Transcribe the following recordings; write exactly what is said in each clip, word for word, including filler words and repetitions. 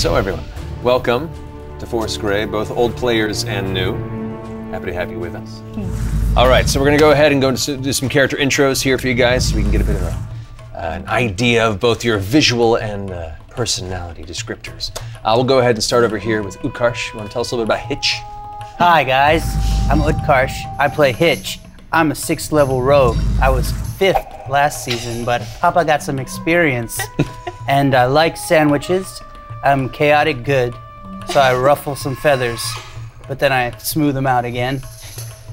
So everyone, welcome to Force Grey, both old players and new. Happy to have you with us. Thanks. All right, so we're gonna go ahead and go into do some character intros here for you guys so we can get a bit of a, uh, an idea of both your visual and uh, personality descriptors. Uh, we'll go ahead and start over here with Utkarsh. You wanna tell us a little bit about Hitch? Hi guys, I'm Utkarsh. I play Hitch. I'm a sixth level rogue. I was fifth last season, but Papa got some experience. And I like sandwiches. I'm chaotic good, so I ruffle some feathers, but then I smooth them out again,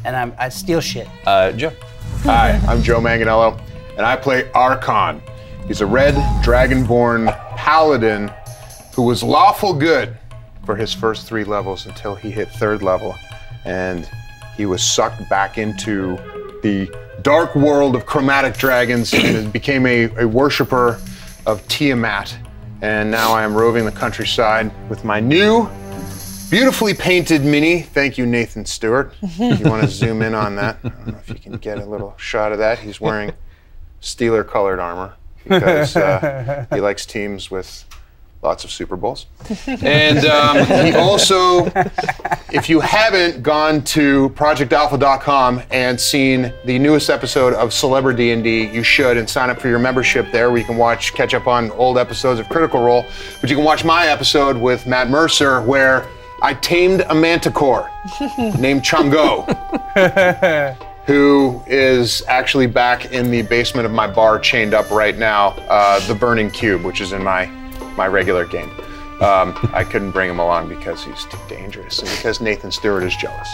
and I'm, I steal shit. Uh, Joe. Hi, I'm Joe Manganiello, and I play Archon. He's a red dragonborn paladin who was lawful good for his first three levels until he hit third level, and he was sucked back into the dark world of chromatic dragons and became a, a worshiper of Tiamat. And now I am roving the countryside with my new, beautifully painted mini. Thank you, Nathan Stewart. If you want to zoom in on that, I don't know if you can get a little shot of that. He's wearing Steeler colored armor because uh, he likes teams with lots of Super Bowls. And um, he also, if you haven't gone to project alpha dot com and seen the newest episode of Celebrity D and D, you should, and sign up for your membership there where you can watch, catch up on old episodes of Critical Role. But you can watch my episode with Matt Mercer where I tamed a manticore named Chungo. Who is actually back in the basement of my bar chained up right now, uh, the Burning Cube, which is in my my regular game. Um, I couldn't bring him along because he's too dangerous and because Nathan Stewart is jealous.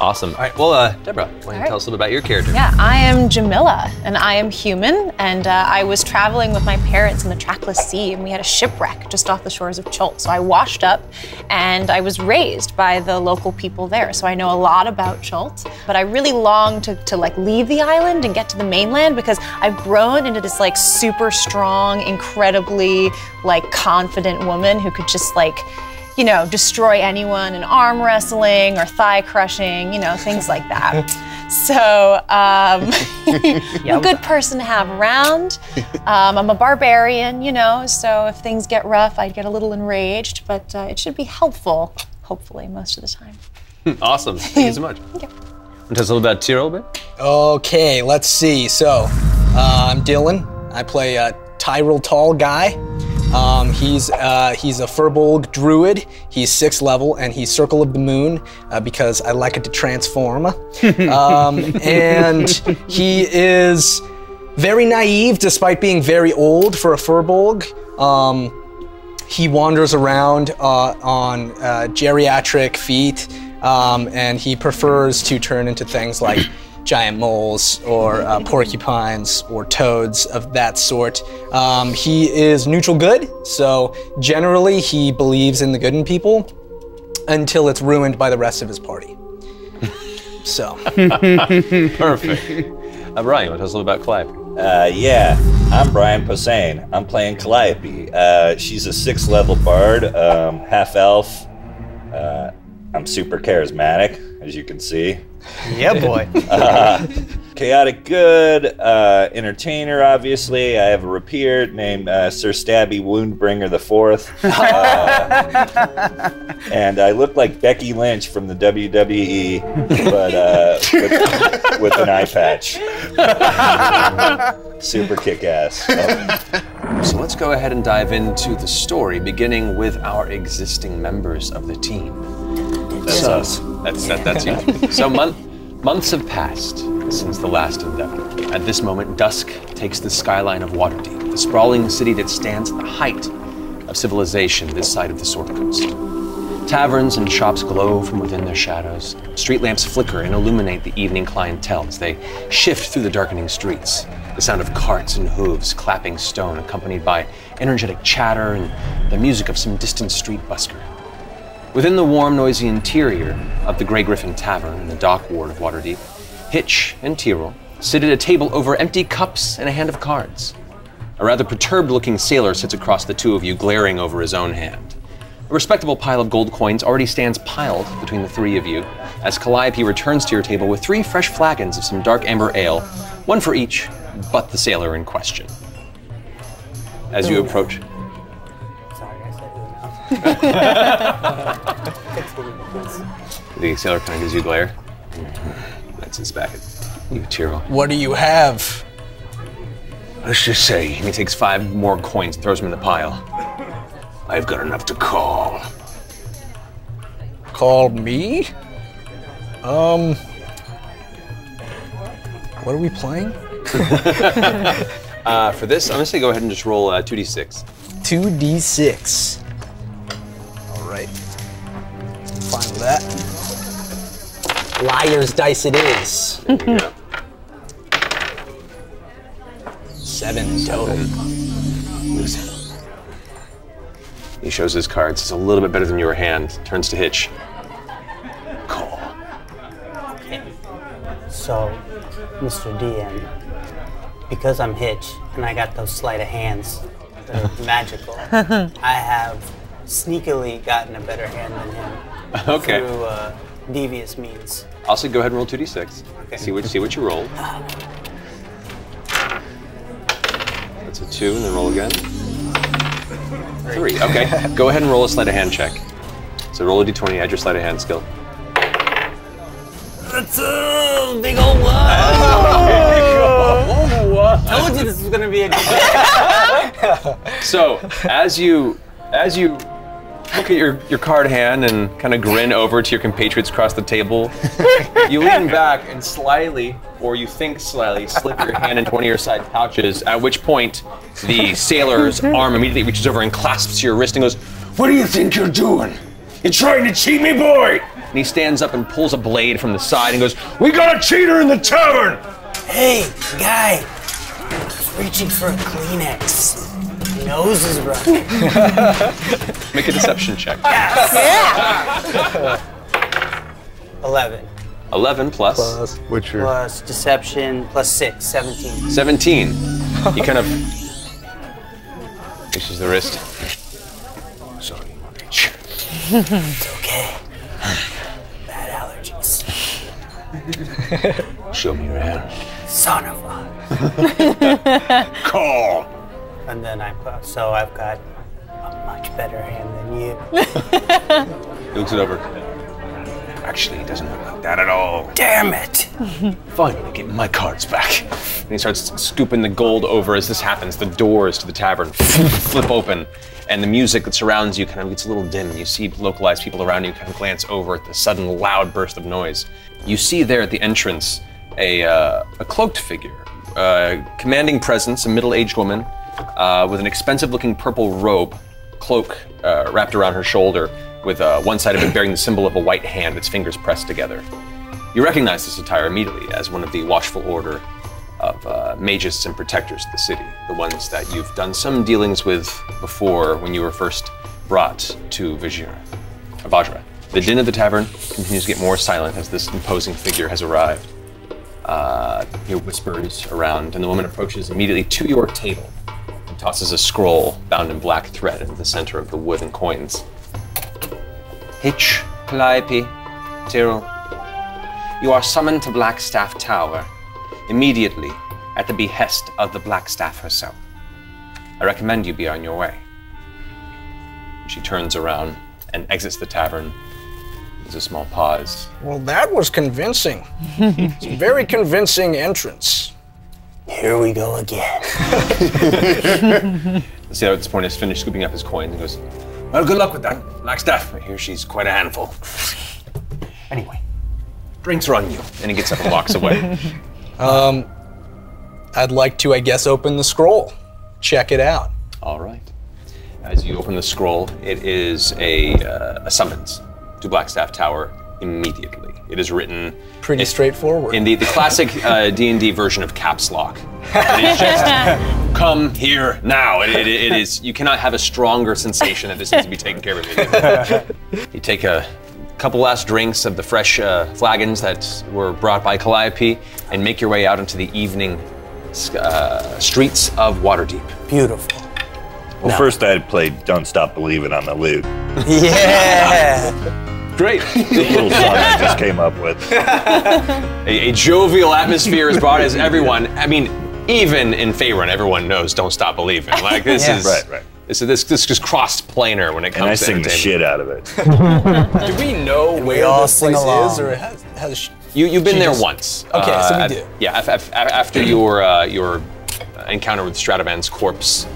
Awesome. All right, well, uh, Deborah, why don't you All right. tell us a little bit about your character? Yeah, I am Jamila, and I am human, and uh, I was traveling with my parents in the trackless sea, and we had a shipwreck just off the shores of Chult. So I washed up, and I was raised by the local people there, so I know a lot about Chult, but I really long to, to like leave the island and get to the mainland because I've grown into this like super strong, incredibly like confident woman who could just like, you know, destroy anyone in arm wrestling or thigh crushing, you know, things like that. So, um, I'm a good person to have around. Um, I'm a barbarian, you know, so if things get rough, I get a little enraged, but uh, it should be helpful, hopefully, most of the time. Awesome, thank you so much. Thank you. Want to tell us a little about Tyrell a bit? Okay, let's see. So, uh, I'm Dylan. I play uh, Tyrell Tall Guy. Um, he's uh, he's a Firbolg druid. He's sixth level, and he's Circle of the Moon uh, because I like it to transform. Um, and he is very naive, despite being very old for a Firbolg. Um, he wanders around uh, on uh, geriatric feet, um, and he prefers to turn into things like giant moles or uh, porcupines or toads of that sort. Um, he is neutral good, so generally he believes in the good in people until it's ruined by the rest of his party. So. Perfect. Uh, Brian, you want to tell us a little about Calliope? Uh, yeah, I'm Brian Posehn. I'm playing Calliope. Uh, she's a sixth level bard, um, half elf. Uh, I'm super charismatic, as you can see. Yeah, boy. uh, chaotic good, uh, entertainer, obviously. I have a rapier named uh, Sir Stabby Woundbringer the Fourth. Uh, and I look like Becky Lynch from the W W E, but uh, with, with an eye patch. Super kick-ass. Um, so let's go ahead and dive into the story, beginning with our existing members of the team. That's so, us. That's, that, that's you. So month, months have passed since the last endeavor. At this moment, dusk takes the skyline of Waterdeep, the sprawling city that stands at the height of civilization this side of the Sword Coast. Taverns and shops glow from within their shadows. Street lamps flicker and illuminate the evening clientele as they shift through the darkening streets. The sound of carts and hooves clapping stone, accompanied by energetic chatter and the music of some distant street busker. Within the warm, noisy interior of the Grey Griffin Tavern in the dock ward of Waterdeep, Hitch and Tyrell sit at a table over empty cups and a hand of cards. A rather perturbed-looking sailor sits across the two of you, glaring over his own hand. A respectable pile of gold coins already stands piled between the three of you as Calliope returns to your table with three fresh flagons of some dark amber ale, one for each, but the sailor in question. as you approach. Sorry, I said doing that. The accelerator kind of gives you a glare. That's his back at you, Tyrell. What do you have? Let's just say. He takes five more coins, throws them in the pile. I've got enough to call. Call me? Um. What are we playing? uh, for this, I'm gonna say go ahead and just roll uh, two d six. two d six. All right. Final that. Liar's dice it is. There you go. Seven. Seven. He shows his cards. It's a little bit better than your hand. Turns to Hitch. Call. Okay. So, Mister D M, because I'm Hitch and I got those sleight of hands that are magical, I have sneakily gotten a better hand than him. Okay. Through uh, devious means. Also, go ahead and roll two d six. Okay. See what see what you roll. That's a two, and then roll again. Three. Three. Okay. Go ahead and roll a sleight of hand check. So roll a d twenty. Add your sleight of hand skill. That's a big old one. Oh, I told you this was gonna be a good one. So as you as you look at your your card hand and kind of grin over to your compatriots across the table, you lean back and slyly, or you think slyly, slip your hand into one of your side pouches, at which point the sailor's arm immediately reaches over and clasps your wrist and goes, "What do you think you're doing? You're trying to cheat me, boy!" And he stands up and pulls a blade from the side and goes, "We got a cheater in the tavern!" "Hey, guy, he's reaching for a Kleenex. His nose is running." Make a deception check. Yes! Yeah! eleven. eleven plus? Plus, what's your? Plus deception, plus six, seventeen. seventeen. He kind of pushes the wrist. "Sorry, my bitch." "It's okay. Bad allergies." "Show me your hand." "Son of a..." "Call." And then I put, so I've got a much better hand than you. He looks it over. "Actually, it doesn't look like that at all." "Damn it." "Finally, get my cards back." And he starts scooping the gold over. As this happens, the doors to the tavern flip open. And the music that surrounds you kind of gets a little dim. You see localized people around you kind of glance over at the sudden loud burst of noise. You see there at the entrance a, uh, a cloaked figure, uh, commanding presence, a middle-aged woman uh, with an expensive-looking purple robe, cloak uh, wrapped around her shoulder, with uh, one side of it bearing the symbol of a white hand, its fingers pressed together. You recognize this attire immediately as one of the Watchful Order of uh, mages and protectors of the city, the ones that you've done some dealings with before when you were first brought to Vajra. Vajra. The din of the tavern continues to get more silent as this imposing figure has arrived. Uh, you hear whispers around, and the woman approaches immediately to your table and tosses a scroll bound in black thread into the center of the wood and coins. "Hitch, Calliope, Tyrell, you are summoned to Blackstaff Tower immediately, at the behest of the Blackstaff herself. I recommend you be on your way." She turns around and exits the tavern. There's a small pause. Well, that was convincing. It's a very convincing entrance. Here we go again. The sailor at this point has finished scooping up his coin and goes, "Well, good luck with that, Blackstaff. I hear she's quite a handful. Anyway, drinks are on you." And he gets up and walks away. Um, I'd like to, I guess, open the scroll. Check it out. All right. As you open the scroll, it is a, uh, a summons to Blackstaff Tower immediately. It is written... Pretty straightforward. In the, the classic D and D uh, version of Caps Lock. It is just, "Come here now." It, it, it is, you cannot have a stronger sensation that this needs to be taken care of. You take a couple last drinks of the fresh uh, flagons that were brought by Calliope and make your way out into the evening uh, streets of Waterdeep. Beautiful. Well, no. First I'd play Don't Stop Believin' on the lute. Yeah! Great. It's a little song I just came up with. a, a jovial atmosphere is brought as everyone, I mean, even in Faerun, everyone knows "Don't Stop Believing." Like this yeah. is right, right. So this this is cross-planar when it comes. And I to sing the shit out of it. Do we know and where we all this sing place along. is, or has, has you you've been Jesus. there once? Okay, uh, so we do. Yeah, after your uh, your encounter with Stratovan's corpse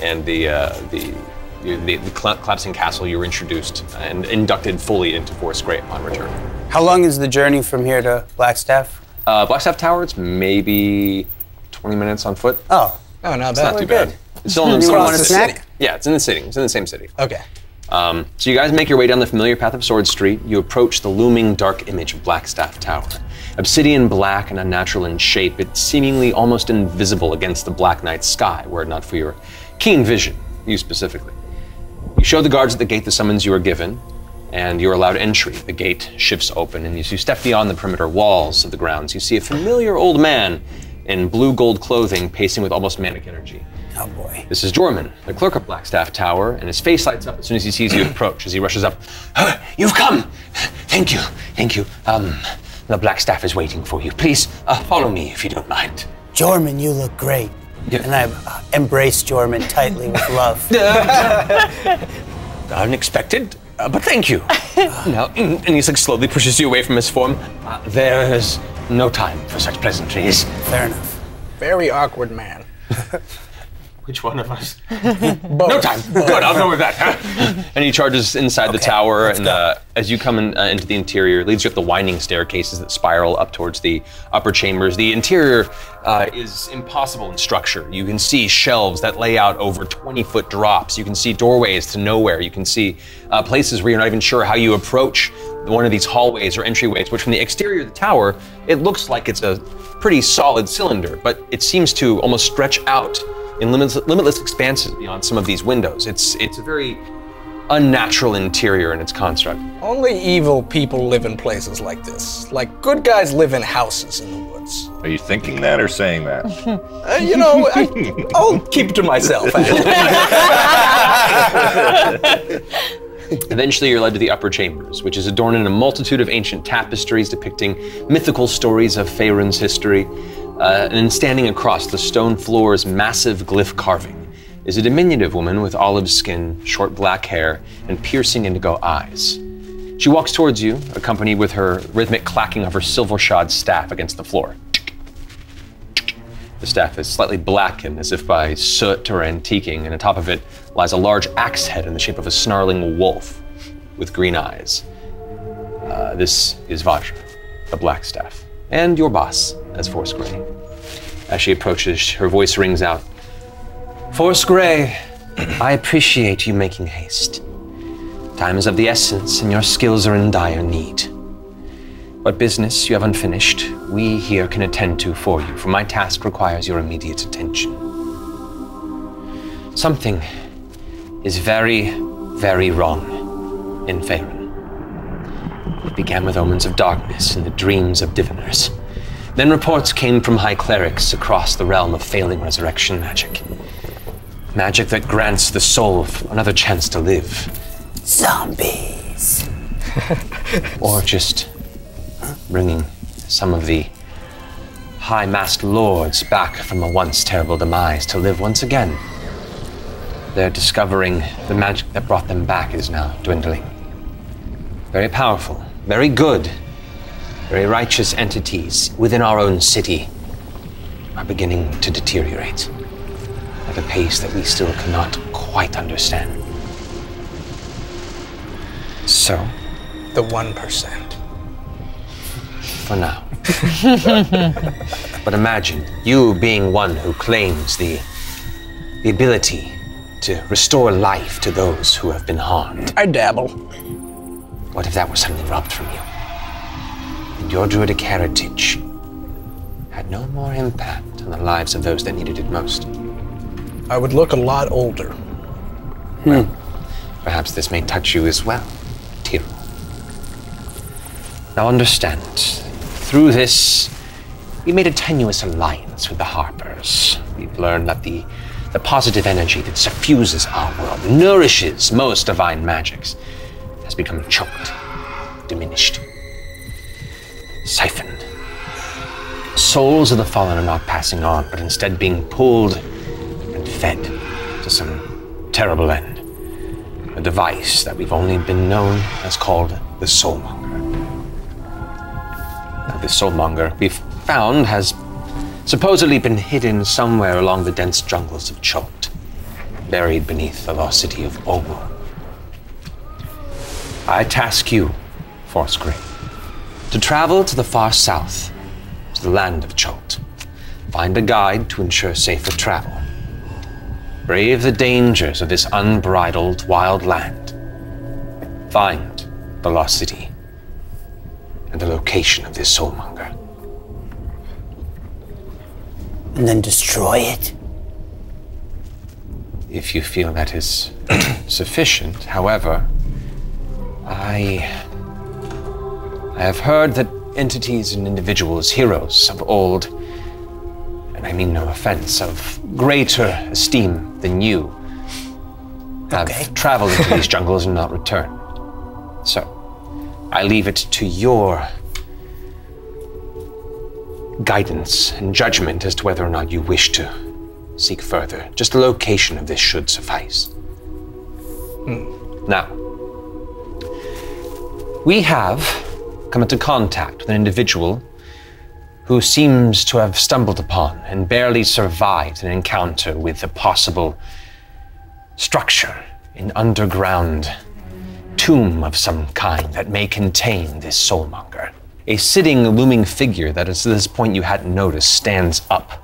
and the uh, the. The, the, the collapsing castle, you were introduced and inducted fully into Force Grey upon return. How long is the journey from here to Blackstaff? Uh, Blackstaff Tower, it's maybe twenty minutes on foot. Oh, oh, not it's bad. It's not too bad. It's still in the city. Yeah, it's in the city. It's in the same city. Okay. Um, so you guys make your way down the familiar path of Sword Street. You approach the looming dark image of Blackstaff Tower. Obsidian black and unnatural in shape, it's seemingly almost invisible against the black night sky, were it not for your keen vision, you specifically. You show the guards at the gate the summons you were given, and you're allowed entry. The gate shifts open, and as you step beyond the perimeter walls of the grounds, you see a familiar old man in blue gold clothing pacing with almost manic energy. Oh boy. This is Jorman, the clerk of Blackstaff Tower, and his face lights up as soon as he sees you approach, as he rushes up. Oh, you've come! Thank you, thank you. Um, the Blackstaff is waiting for you. Please, uh, follow me if you don't mind. Jorman, you look great. Yeah. And I embraced Jorman tightly with love. Unexpected, uh, but thank you. No, and he like, slowly pushes you away from his form. Uh, there is no time for such pleasantries. Fair enough. Very awkward man. Which one of us? Both. No time. Both. Good, I'll go with that. And he charges inside okay, the tower, and uh, as you come in, uh, into the interior, leads you up the winding staircases that spiral up towards the upper chambers. The interior uh, is impossible in structure. You can see shelves that lay out over twenty-foot drops. You can see doorways to nowhere. You can see uh, places where you're not even sure how you approach one of these hallways or entryways, which from the exterior of the tower, it looks like it's a pretty solid cylinder, but it seems to almost stretch out in limitless, limitless expanses beyond some of these windows. It's it's a very unnatural interior in its construct. Only evil people live in places like this. Like, good guys live in houses in the woods. Are you thinking that or saying that? uh, you know, I, I'll keep it to myself. Eventually, you're led to the upper chambers, which is adorned in a multitude of ancient tapestries depicting mythical stories of Faerun's history. Uh, and standing across the stone floor's massive glyph carving is a diminutive woman with olive skin, short black hair, and piercing indigo eyes. She walks towards you, accompanied with her rhythmic clacking of her silver-shod staff against the floor. The staff is slightly blackened, as if by soot or antiquing, and on top of it lies a large axe head in the shape of a snarling wolf with green eyes. Uh, this is Vajra, the Blackstaff, and your boss, as Force Grey. As she approaches, her voice rings out. Force Grey, I appreciate you making haste. Time is of the essence, and your skills are in dire need. What business you have unfinished, we here can attend to for you, for my task requires your immediate attention. Something is very, very wrong in Faerun. It began with omens of darkness and the dreams of diviners. Then reports came from high clerics across the realm of failing resurrection magic. Magic that grants the soul another chance to live. Zombies. Or just bringing some of the high-masked lords back from a once terrible demise to live once again. They're discovering the magic that brought them back is now dwindling. Very powerful, very good. Very righteous entities within our own city are beginning to deteriorate at a pace that we still cannot quite understand. So, the one percent. For now. But imagine you being one who claims the, the ability to restore life to those who have been harmed. I dabble. What if that was suddenly robbed from you? Your druidic heritage had no more impact on the lives of those that needed it most. I would look a lot older. Hmm. Well, perhaps this may touch you as well, Tyrell. Now understand, through this, we made a tenuous alliance with the Harpers. We've learned that the, the positive energy that suffuses our world, nourishes most divine magics, has become choked, diminished. Siphoned. souls of the fallen are not passing on, but instead being pulled and fed to some terrible end. A device that we've only been known as called the Soulmonger. Now, the Soulmonger we've found has supposedly been hidden somewhere along the dense jungles of Chult, buried beneath the lost city of Ogo. I task you, Force Grey, to travel to the far south, to the land of Chult. Find a guide to ensure safer travel. Brave the dangers of this unbridled wild land. Find the lost city and the location of this Soulmonger. And then destroy it? If you feel that is sufficient. However, I... I have heard that entities and individuals, heroes of old, and I mean no offense, of greater esteem than you, have okay. traveled into these jungles and not returned. So, I leave it to your guidance and judgment as to whether or not you wish to seek further. Just the location of this should suffice. Mm. Now, we have come into contact with an individual who seems to have stumbled upon and barely survived an encounter with a possible structure, an underground tomb of some kind that may contain this Soulmonger. A sitting, looming figure that, as to this point you hadn't noticed, stands up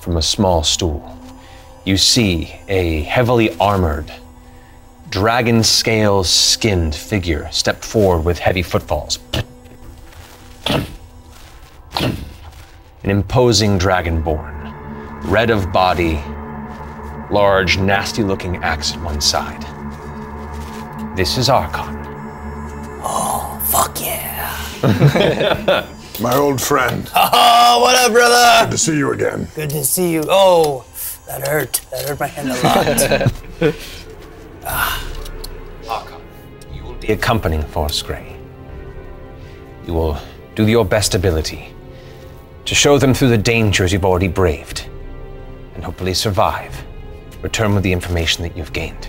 from a small stool. You see a heavily armored, dragon-scale-skinned figure step forward with heavy footfalls. An imposing dragonborn, red of body, large, nasty-looking axe at one side. This is Archon. Oh, fuck yeah. My old friend. Oh, what up, brother? Good to see you again. Good to see you. Oh, that hurt. That hurt my hand a lot. ah. Archon, you will be accompanying Force Grey. You will do your best ability to show them through the dangers you've already braved and hopefully survive. Return with the information that you've gained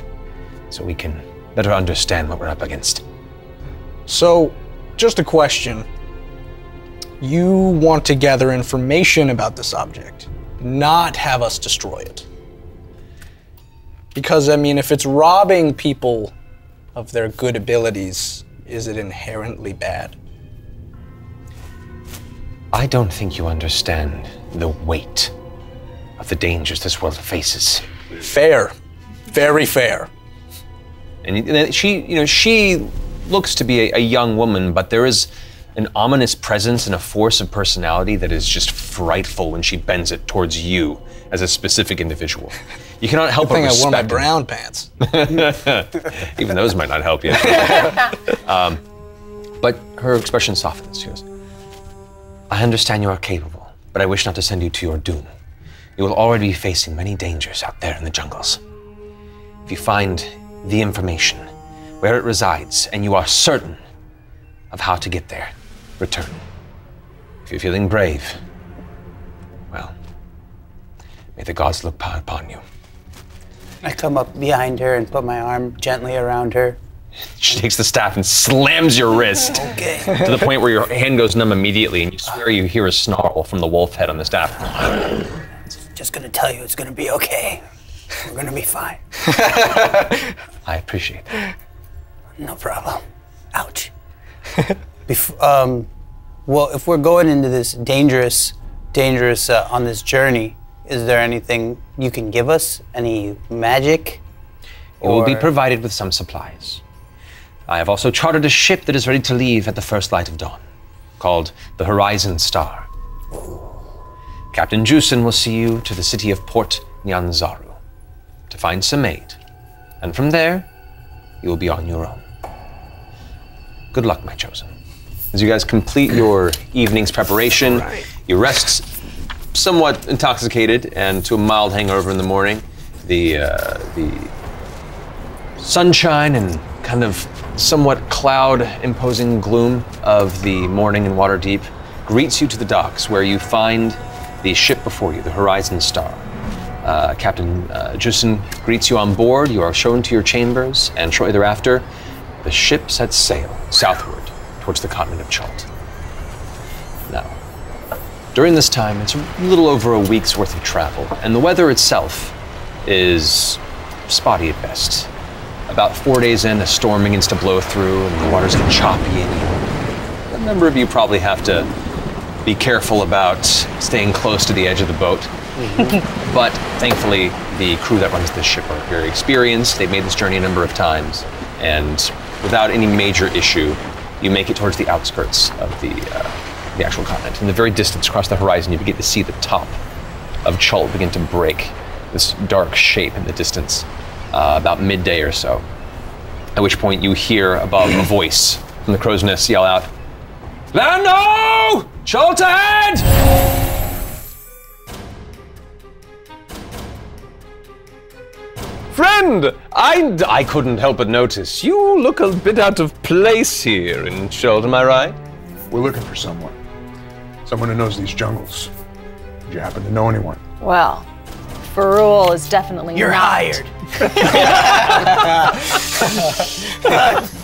so we can better understand what we're up against. So, just a question. You want to gather information about this object, not have us destroy it. Because, I mean, if it's robbing people of their good abilities, is it inherently bad? I don't think you understand the weight of the dangers this world faces. Fair. Very fair. And she, you know, she looks to be a, a young woman, but there is an ominous presence and a force of personality that is just frightful when she bends it towards you as a specific individual. You cannot help but respect. I wore my brown pants. Even those might not help you. um, but her expression softens. She goes, I understand you are capable, but I wish not to send you to your doom. You will already be facing many dangers out there in the jungles. If you find the information, where it resides, and you are certain of how to get there, return. If you're feeling brave, well, may the gods look upon you. I come up behind her and put my arm gently around her. She takes the staff and slams your wrist okay. to the point where your hand goes numb immediately, and you swear you hear a snarl from the wolf head on the staff. Just gonna tell you it's gonna be okay. We're gonna be fine. I appreciate that. No problem. Ouch. Bef um, well, if we're going into this dangerous, dangerous uh, on this journey, is there anything you can give us? Any magic? You will be provided with some supplies. I have also chartered a ship that is ready to leave at the first light of dawn, called the Horizon Star. Ooh. Captain Jusen will see you to the city of Port Nyanzaru to find some aid. And from there, you will be on your own. Good luck, my chosen. As you guys complete your evening's preparation, right. you rest somewhat intoxicated and to a mild hangover in the morning. The, uh, the sunshine and kind of somewhat cloud-imposing gloom of the morning in Waterdeep greets you to the docks where you find the ship before you, the Horizon Star. Uh, Captain uh, Jusen greets you on board. You are shown to your chambers, and shortly thereafter, the ship sets sail southward towards the continent of Chult. Now, during this time, it's a little over a week's worth of travel, and the weather itself is spotty at best. About four days in, a storm begins to blow through, and the waters get choppy, and a number of you probably have to be careful about staying close to the edge of the boat. Mm-hmm. But thankfully, the crew that runs this ship are very experienced. They've made this journey a number of times, and without any major issue, you make it towards the outskirts of the uh, the actual continent. In the very distance, across the horizon, you begin to see the top of Chult begin to break, this dark shape in the distance, uh, about midday or so. At which point, you hear above a voice from the crow's nest yell out, "Lando! Chult ahead!" Friend, I, I couldn't help but notice. You look a bit out of place here in Chult, am I right? We're looking for someone. Someone who knows these jungles. Do you happen to know anyone? Well, Faerun is definitely You're not. You're hired.